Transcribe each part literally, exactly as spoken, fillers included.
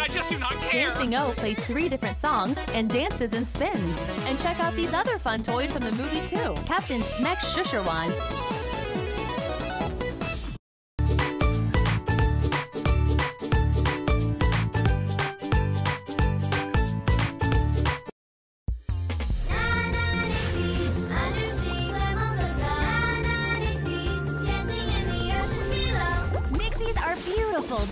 I just do not care. Dancing O plays three different songs and dances and spins. And check out these other fun toys from the movie too. Captain Smek's Shusher Wand.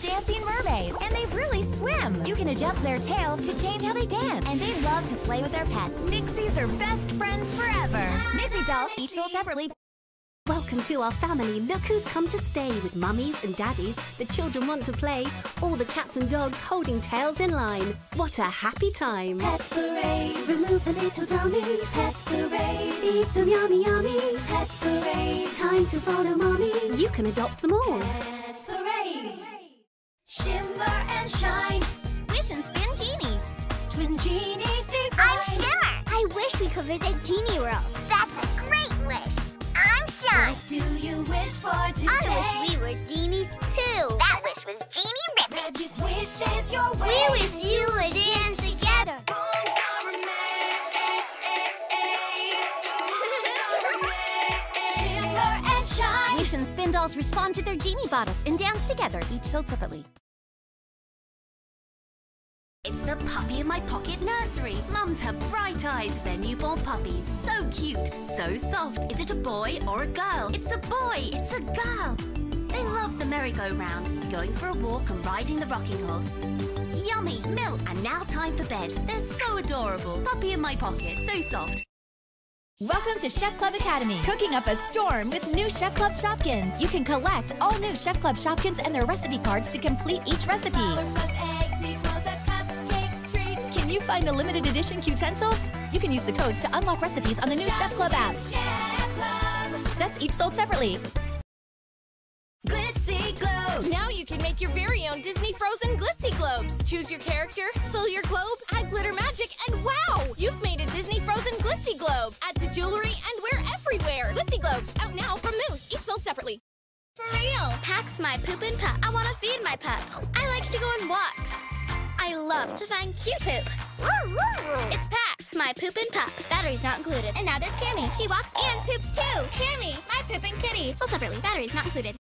Dancing mermaids, and they really swim. You can adjust their tails to change how they dance, and they love to play with their pets. Nixies are best friends forever. Nixies dolls, each sold separately. Welcome to our family. Look who's come to stay. With mummies and daddies, the children want to play. All the cats and dogs holding tails in line. What a happy time. Pets parade, remove the little dummy. Pets parade, eat them yummy yummy. Pets parade, time to follow mommy. You can adopt them all. Pets parade. Shimmer and shine. Wish and spin genies. Twin genies divine. I'm Shimmer. I wish we could visit Genie World. That's a great wish. I'm Shine. What do you wish for today? I wish we were genies too. That wish was Genie Ribbon. Magic wishes your way. We wish you would dance together. Shimmer and shine. Wish and spin dolls respond to their genie bottles and dance together, each sold separately. It's the Puppy in My Pocket nursery. Mums have bright eyes for their newborn puppies. So cute, so soft. Is it a boy or a girl? It's a boy, it's a girl. They love the merry-go-round, going for a walk and riding the rocking horse. Yummy, milk, and now time for bed. They're so adorable. Puppy in My Pocket, so soft. Welcome to Chef Club Academy, cooking up a storm with new Chef Club Shopkins. You can collect all new Chef Club Shopkins and their recipe cards to complete each recipe. You find the limited edition utensils? You can use the codes to unlock recipes on the new Chef Club app. Sets each sold separately. Glitzy Globes! Now you can make your very own Disney Frozen Glitzy Globes. Choose your character, fill your globe, add glitter magic, and wow! You've made a Disney Frozen Glitzy Globe. Add to jewelry and wear everywhere. Glitzy Globes, out now from Moose, each sold separately. For real! Pack's my poop and pup. I want to feed my pup. I like to go on walks. I love to find cute poop. It's Pax, my poop and pup. Batteries not included. And now there's Cammy. She walks and poops too. Cammy, my poop and kitty. Sold separately. Batteries not included.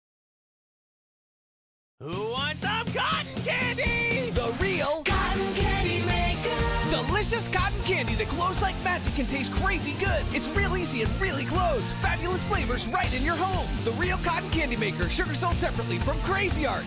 Who wants some cotton candy? The real cotton candy maker. Delicious cotton candy that glows like magic and tastes crazy good. It's real easy and really glows. Fabulous flavors right in your home. The real cotton candy maker. Sugar sold separately from Crazy Art.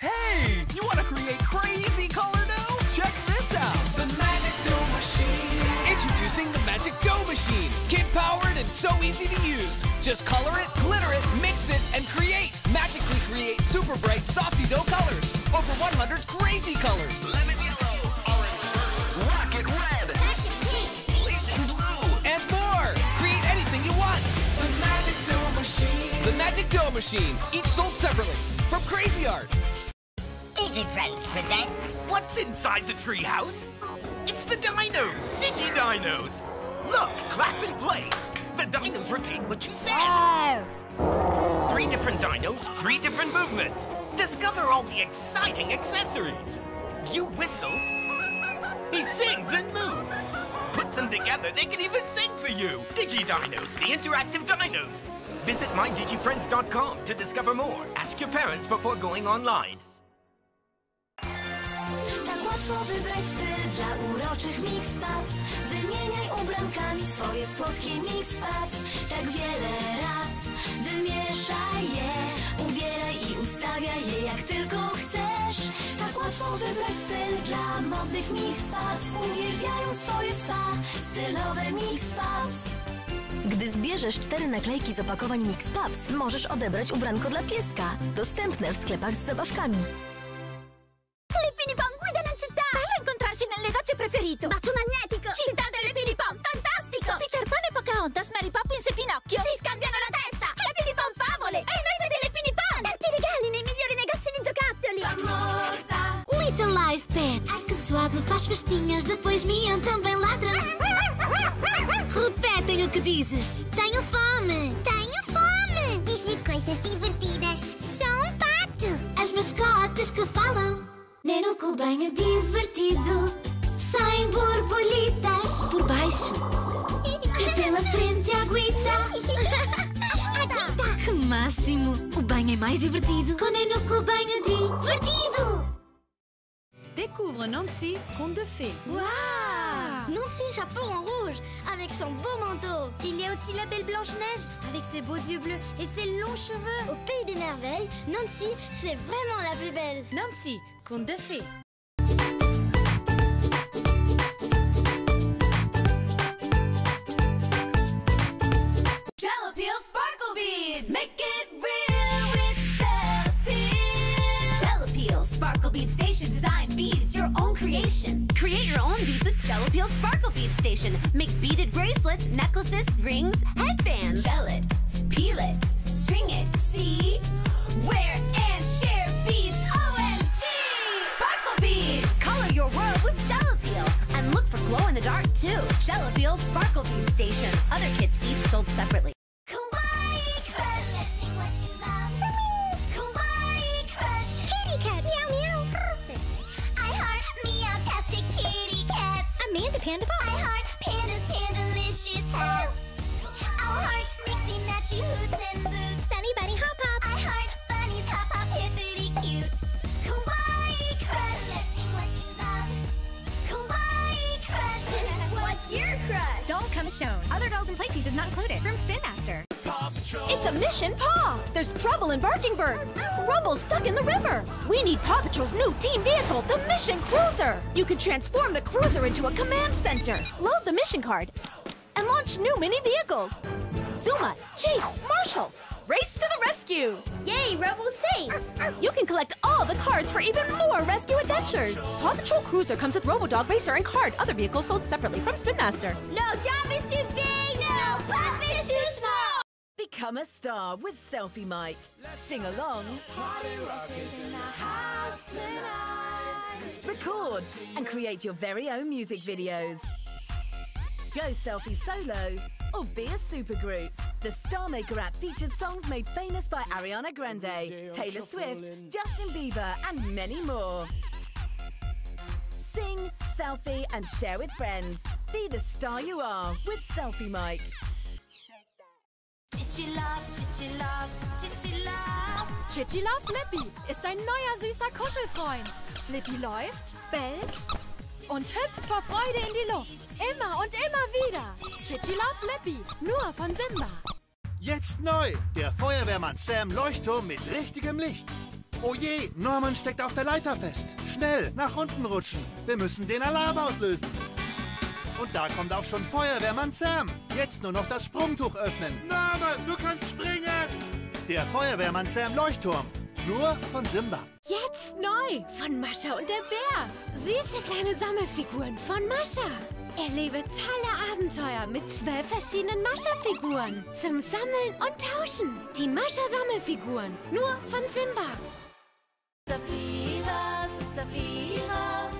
Hey, you want to create crazy color now? Check this out. The Magic Dough Machine. Introducing the Magic Dough Machine. Kid-powered and so easy to use. Just color it, glitter it, mix it, and create. Magically create super bright softy dough colors. Over one hundred crazy colors. Lemon yellow, orange burst, rocket red, passion pink, blazing blue, and more. Create anything you want. The Magic Dough Machine. The Magic Dough Machine. Each sold separately from Crazy Art. Digi Friends presents... What's inside the treehouse? It's the dinos! Digi dinos! Look, clap and play! The dinos repeat what you said! Oh. Three different dinos, three different movements. Discover all the exciting accessories. You whistle, he sings and moves. Put them together, they can even sing for you! Digi dinos, the interactive dinos. Visit my digi friends dot com to discover more. Ask your parents before going online. Łatwo wybrać styl dla uroczych mixpas. Wymieniaj ubrankami swoje słodkie mixpas. Tak wiele raz wymieszaj je. Ubieraj i ustawiaj je jak tylko chcesz. Tak łatwo wybrać styl dla modnych mixpas. Uwielbiają swoje spa, stylowe mixpas. Gdy zbierzesz cztery naklejki z opakowań mixpas, możesz odebrać ubranko dla pieska. Dostępne w sklepach z zabawkami. Preferito. Bacio magnetico. Città delle Piripom. Fantastico. Peter Pan e Pocahontas, Mary Poppins e Pinocchio si scambiano la testa. Le Piripom favole. È il mese delle Piripom. Tanti regali nei migliori negozi di giocattoli. Famosa. Little Life Pets. A que suave faz festinhas, depois miam, também ladram. Repetem o que dizes. Tenho fome. Tenho fome. Diz-lhe coisas divertidas. Sou um pato. As mascotas que falam. Nenuco Banho Divertido. Saem borboletas por baixo e pela frente aguita. Que máximo! O banho é mais divertido com Nenuco Banho Divertido! Découvre Nancy, conte de fées. Waouh! Nancy, chapeau en rouge, avec son beau manteau. Il y a aussi la belle Blanche-Neige, avec ses beaux yeux bleus et ses longs cheveux. Au pays des merveilles, Nancy, c'est vraiment la plus belle. Nancy, conte de fées. Jello Peel Sparkle Beads! Make it real with Jello Peel! Jello Peel Sparkle Bead Station. Design beads, your own creation. Create your own beads with Jello Peel Sparkle Bead Station. Make beaded bracelets, necklaces, rings, headbands. Gel it, peel it, string it, see, wear and share beads. O M G! Sparkle Beads! Color your world with Jello Peel. And look for glow in the dark too. Jello Peel Sparkle Bead Station. Other kits each sold separately. Kawaii Crush, sing what you love. Kawaii Crush, kitty cat, meow meow. I heart meow-tastic kitty cats. Amanda Panda Pop. I heart pandas, pandalicious hats. I'll heart Nixie matchy hoots and boots. Sunny Bunny Hop Hop. I heart bunnies hop hop hippity cute. Kawaii Crush, sing what you love. Kawaii Crush, what's your crush? Dolls come shown. Other dolls and play pieces not included. From Spin Master. It's a mission, Paw! There's trouble in Barking Bird! Rubble's stuck in the river! We need Paw Patrol's new team vehicle, the Mission Cruiser! You can transform the cruiser into a command center! Load the mission card and launch new mini vehicles! Zuma, Chase, Marshall, race to the rescue! Yay, Rubble's safe! You can collect all the cards for even more rescue adventures! Paw Patrol Cruiser comes with RoboDog Racer and card. Other vehicles sold separately from Spin Master. No job is too big! No pup is too small! Become a star with Selfie Mike. Sing along. Party rock is in the house tonight. Record and create your very own music videos. Go selfie solo or be a supergroup. The Star Maker app features songs made famous by Ariana Grande, Taylor Swift, Justin Bieber, and many more. Sing, selfie, and share with friends. Be the star you are with Selfie Mike. Chichi Love, Chichi Love, Chichi Love. Chichi Love Flippy ist ein neuer süßer Kuschelfreund. Flippy läuft, bellt und hüpft vor Freude in die Luft. Immer und immer wieder. Chichi Love Flippy, nur von Simba. Jetzt neu, der Feuerwehrmann Sam Leuchtturm mit richtigem Licht. Oh je, Norman steckt auf der Leiter fest. Schnell, nach unten rutschen. Wir müssen den Alarm auslösen. Und da kommt auch schon Feuerwehrmann Sam. Jetzt nur noch das Sprungtuch öffnen. Norman, du kannst springen! Der Feuerwehrmann Sam Leuchtturm. Nur von Simba. Jetzt neu von Mascha und der Bär. Süße kleine Sammelfiguren von Mascha. Erlebe tolle Abenteuer mit zwölf verschiedenen Mascha-Figuren. Zum Sammeln und Tauschen. Die Mascha-Sammelfiguren. Nur von Simba. Safiras, Safiras.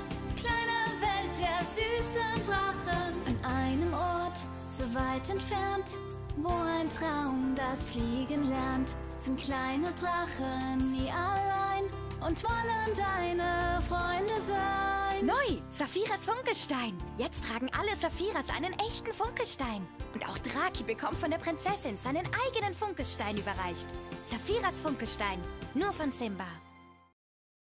Süßen Drachen. An einem Ort, so weit entfernt, wo ein Traum das Fliegen lernt, sind kleine Drachen nie allein und wollen deine Freunde sein. Neu, Safiras Funkelstein. Jetzt tragen alle Safiras einen echten Funkelstein. Und auch Draki bekommt von der Prinzessin seinen eigenen Funkelstein überreicht. Safiras Funkelstein, nur von Simba.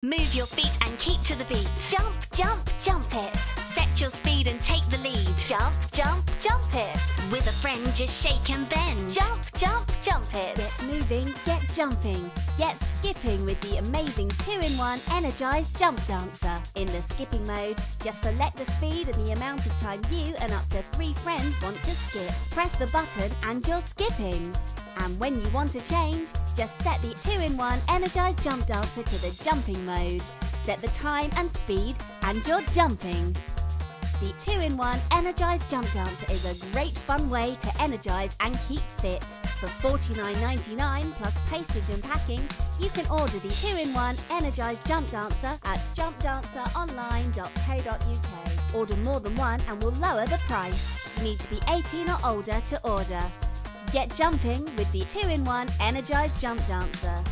Move your feet and keep to the beat. Jump, jump, jump it. Set your speed and take the lead. Jump, jump, jump it. With a friend, just shake and bend. Jump, jump, jump it. Get moving, get jumping. Get skipping with the amazing two in one Energized Jump Dancer. In the skipping mode, just select the speed and the amount of time you and up to three friends want to skip. Press the button and you're skipping. And when you want to change, just set the two in one Energized Jump Dancer to the jumping mode. Set the time and speed, and you're jumping. The two in one Energized Jump Dancer is a great fun way to energize and keep fit. For forty-nine ninety-nine plus postage and packing, you can order the two in one Energized Jump Dancer at jump dancer online dot co dot U K. Order more than one and we'll lower the price. You need to be eighteen or older to order. Get jumping with the two in one Energized Jump Dancer.